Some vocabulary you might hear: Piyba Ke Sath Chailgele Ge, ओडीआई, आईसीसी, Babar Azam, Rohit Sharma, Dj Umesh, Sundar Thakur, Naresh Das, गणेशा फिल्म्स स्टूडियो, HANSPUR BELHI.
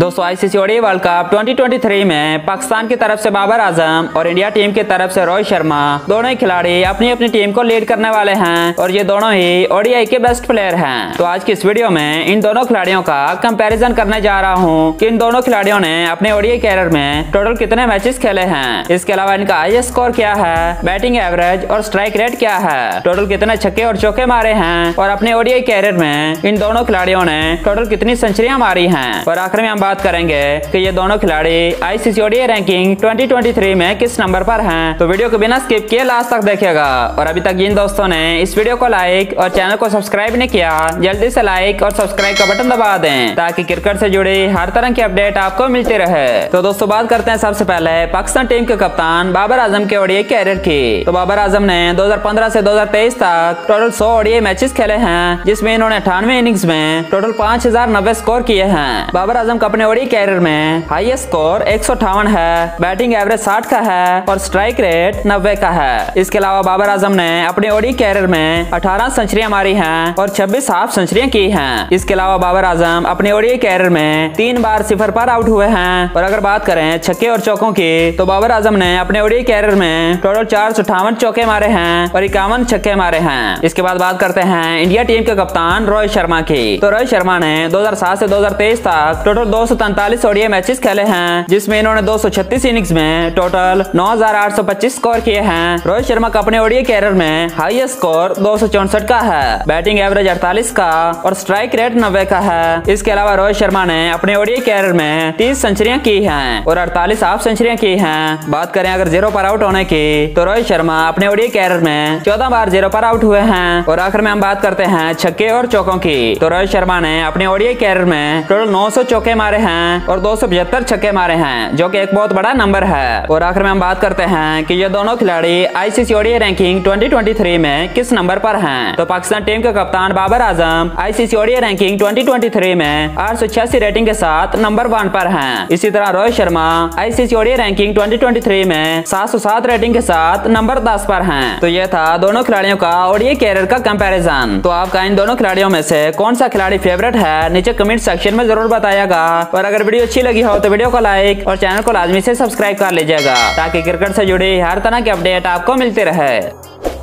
दोस्तों आईसीसी ओडीआई world cup 2023 में पाकिस्तान की तरफ से बाबर आजम और इंडिया टीम की तरफ से रोहित शर्मा दोनों ही खिलाड़ी अपनी अपनी टीम को लीड करने वाले हैं और ये दोनों ही ओडीआई के बेस्ट प्लेयर हैं। तो आज की इस वीडियो में इन दोनों खिलाड़ियों का कंपैरिजन करने जा रहा हूँ कि इन दोनों खिलाड़ियों ने अपने ओडीआई कैरियर में टोटल कितने मैचेस खेले हैं, इसके अलावा इनका हाईएस्ट स्कोर क्या है, बैटिंग एवरेज और स्ट्राइक रेट क्या है, टोटल कितने छक्के और चौके मारे हैं और अपने ओडीआई कैरियर में इन दोनों खिलाड़ियों ने टोटल कितनी सेंचुरियां मारी है और आखिर में बात करेंगे कि ये दोनों खिलाड़ी आईसीसी ओडीआई रैंकिंग 2023 में किस नंबर पर हैं। तो वीडियो को बिना स्किप किए लास्ट तक देखिएगा और अभी तक जिन दोस्तों ने इस वीडियो को लाइक और चैनल को सब्सक्राइब नहीं किया जल्दी से लाइक और सब्सक्राइब का बटन दबा दें ताकि क्रिकेट से जुड़ी हर तरह की अपडेट आपको मिलती रहे। तो दोस्तों बात करते हैं सबसे पहले पाकिस्तान टीम के कप्तान बाबर आजम के ओडीआई कैरियर की। तो बाबर आजम ने 2015 से 2023 तक टोटल 100 ओडीआई मैचेस खेले हैं जिसमें इन्होंने 98 इनिंग्स में टोटल 5090 स्कोर किए हैं। बाबर आजम का अपने ओडीआई कैरियर में हाईएस्ट स्कोर 158 है, बैटिंग एवरेज 60 का है और स्ट्राइक रेट 90 का है। इसके अलावा बाबर आजम ने अपने ओडीआई कैरियर में 18 सेंचुरियां मारी हैं और 26 हाफ सेंचुरियां की हैं। इसके अलावा बाबर आजम अपने ओडीआई कैरियर में 3 बार 0 पर आउट हुए हैं और अगर बात करें छक्के और चौकों की तो बाबर आजम ने अपने ओडीआई कैरियर में टोटल 458 चौके मारे हैं और 51 छक्के मारे हैं। इसके बाद बात करते हैं इंडिया टीम के कप्तान रोहित शर्मा की। तो रोहित शर्मा ने 2007 से 2023 तक टोटल 243 ओडीआई मैचेस खेले हैं जिसमें इन्होंने 236 इनिंग्स में टोटल 9825 स्कोर किए हैं। रोहित शर्मा का अपने ओडीआई कैरियर में हाईएस्ट स्कोर 264 का है, बैटिंग एवरेज 48 का और स्ट्राइक रेट 90 का है। इसके अलावा रोहित शर्मा ने अपने ओडीआई कैरियर में 30 सेंचुरियां की हैं और 48 हाफ सेंचुरियां की हैं। बात करें अगर 0 पर आउट होने की तो रोहित शर्मा अपने ओडीआई कैरियर में 14 बार 0 पर आउट हुए हैं। और आखिर में हम बात करते हैं छक्के और चौकों की। तो रोहित शर्मा ने अपने ओडीआई कैरियर में टोटल 900 चौके मारे हैं और 275 छक्के मारे हैं जो कि एक बहुत बड़ा नंबर है। और आखिर में हम बात करते हैं कि ये दोनों खिलाड़ी आईसीसी ओडीआई रैंकिंग 2023 में किस नंबर पर हैं। तो पाकिस्तान टीम के कप्तान Babar Azam आईसीसी ओडीआई ranking 2023 में 886 रेटिंग के साथ नंबर 1 पर हैं। इसी तरह Rohit Sharma आईसीसी ओडीआई ranking 2023 में 707 रेटिंग के साथ नंबर 10 पर हैं। तो यह था दोनों खिलाड़ियों का ओडीआई कैरियर का कंपैरिजन। तो आपका इन दोनों खिलाड़ियों में से कौन सा खिलाड़ी फेवरेट है नीचे कमेंट सेक्शन में जरूर बताइएगा और अगर वीडियो अच्छी लगी हो तो वीडियो को लाइक और चैनल को लाजमी से सब्सक्राइब कर लीजिएगा ताकि क्रिकेट से जुड़ी हर तरह की अपडेट आपको मिलती रहे।